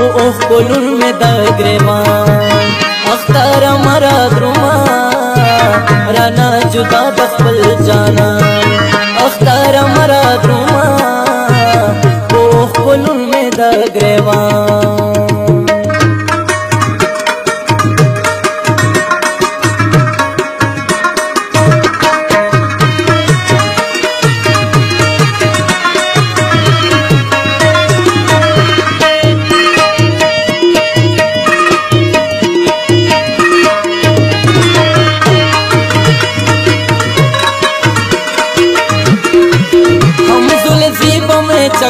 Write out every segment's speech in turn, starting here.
اوخ گلون می دا گریما اختار مرا گروما رانا جدا بخبل جانا اختار مرا گروما اوخ گلون می دا گریما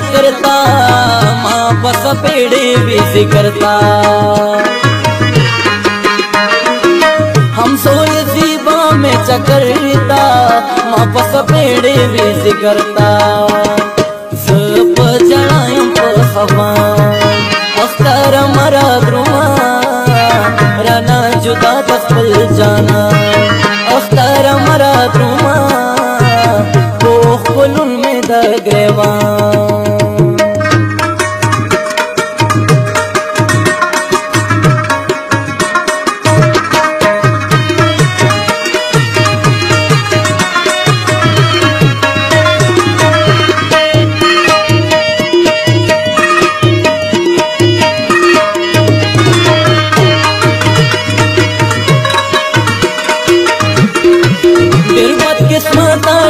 करता माँ बस पेड़े भी करता हम सोल जीवा में चकरता माँ बस पेड़े भी करता सब जड़ायम पर हवा अख्तर मरा ग्रुमा राना जुदा बस पल जाना अख्तर मरा ग्रुमा वो खुलुन में दगरेवा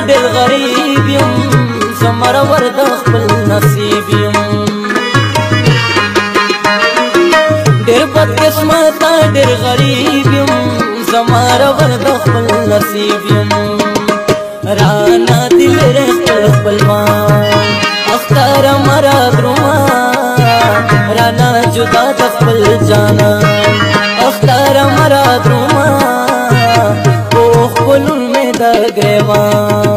دل غریب یم زمر ورد خپل نصیب یم ډېر بدقسمت ډېر غریب یم زمر ورد خپل نصیب یم رانا دل رخل خپلوان اختر مرا درما رانا جدا خپل جانا اختر مرا درما او خپل می د ګریوان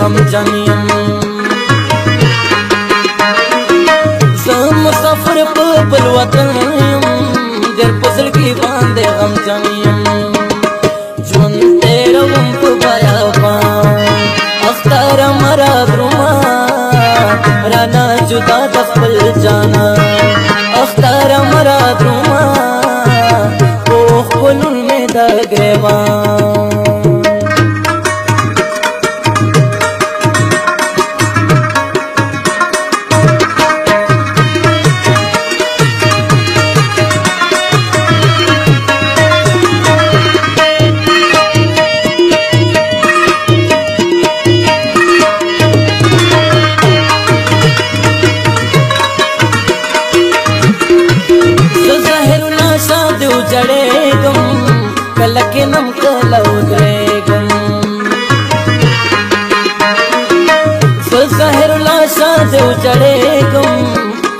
غم جانیم زم سفر په بل وطن در پسل کی باندې غم جانیم ژوند تیر وم په بیا پا اختر مرا درما رانا جدا د خپل جانا اختر مرا درما او خپلون می د ګریوان لکنم کلو دریگم زهر لاشا دیو چڑیگم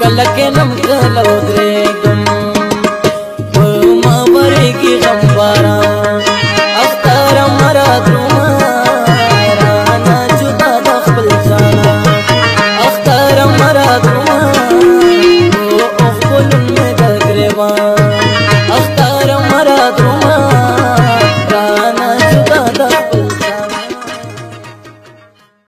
کلکنم کلو دریگم ما ورگی غم بارا اختر مرا درما رانا جدا د خپل جانا اختر مرا درما او خپل می د ګریوان اختر مرا